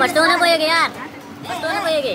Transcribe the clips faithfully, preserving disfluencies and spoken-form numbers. बस्तो ना कोई के यार बस्तो ना कोई के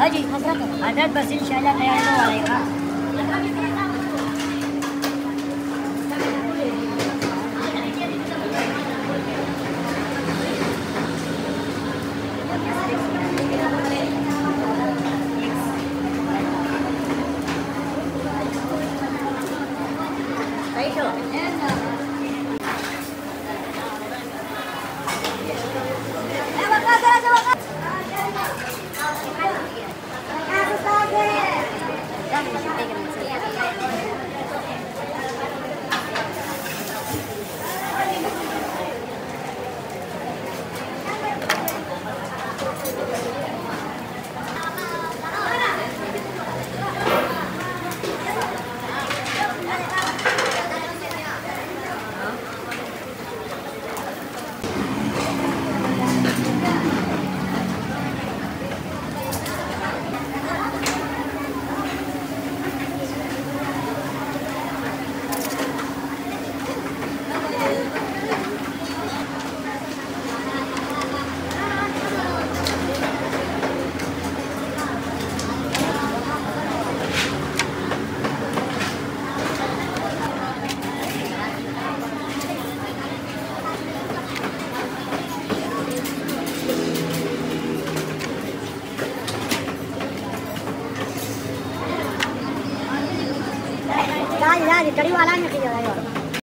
हाँ जी हजरत बस इंशाल्लाह तैयार हो आएगा। Kali wala ni